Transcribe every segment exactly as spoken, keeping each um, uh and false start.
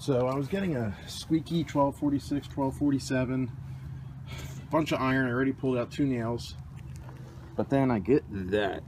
So I was getting a squeaky twelve forty-six, twelve forty-seven, bunch of iron. I already pulled out two nails, but then I get that.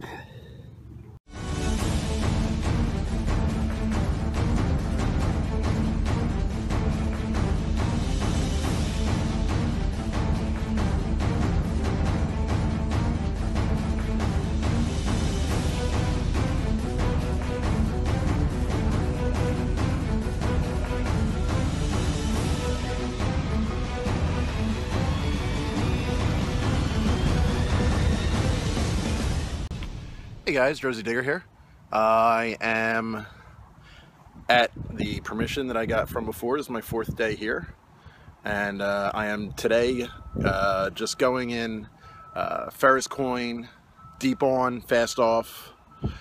Hey guys, Jersey Digger here. Uh, I am at the permission that I got from before. This is my fourth day here, and uh, I am today uh, just going in uh, Ferris coin, deep on, fast off,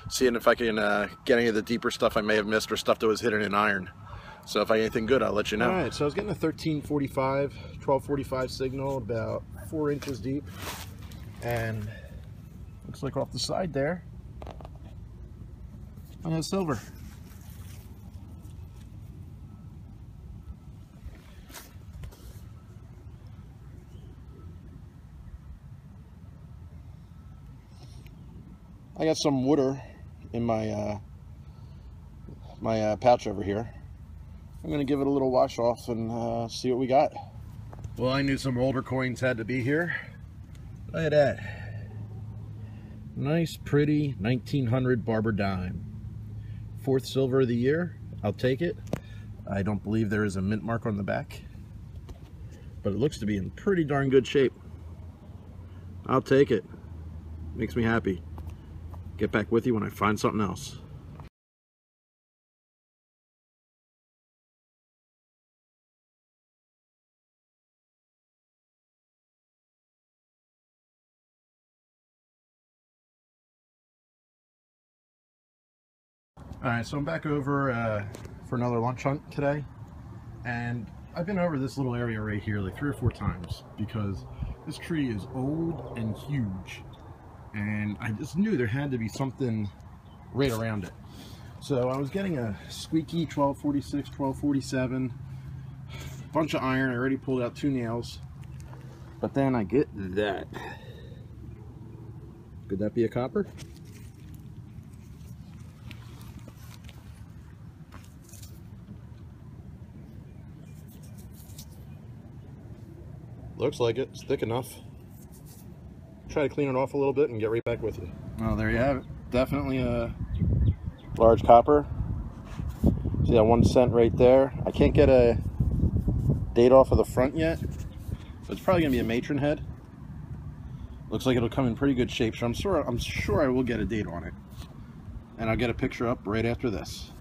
seeing if I can uh, get any of the deeper stuff I may have missed or stuff that was hidden in iron. So if I get anything good, I'll let you know. All right, so I was getting a thirteen forty-five, twelve forty-five signal about four inches deep, and looks like off the side there I have silver. I got some water in my uh, my uh, pouch over here. I'm gonna give it a little wash off and uh, see what we got. Well, I knew some older coins had to be here. Look at that. Nice, pretty nineteen hundred Barber Dime. Fourth silver of the year. I'll take it. I don't believe there is a mint mark on the back, but it looks to be in pretty darn good shape. I'll take it. Makes me happy. Get back with you when I find something else. Alright, so I'm back over uh, for another lunch hunt today, and I've been over this little area right here like three or four times because this tree is old and huge, and I just knew there had to be something right around it. So I was getting a squeaky twelve forty-six, twelve forty-seven, bunch of iron. I already pulled out two nails, but then I get that. Could that be a copper? Looks like it. It's thick enough. Try to clean it off a little bit and get right back with you. Well, there you have it. Definitely a large copper. See that one cent right there? I can't get a date off of the front yet, but it's probably gonna be a matron head. Looks like it'll come in pretty good shape, so I'm sure I'm sure I will get a date on it, and I'll get a picture up right after this.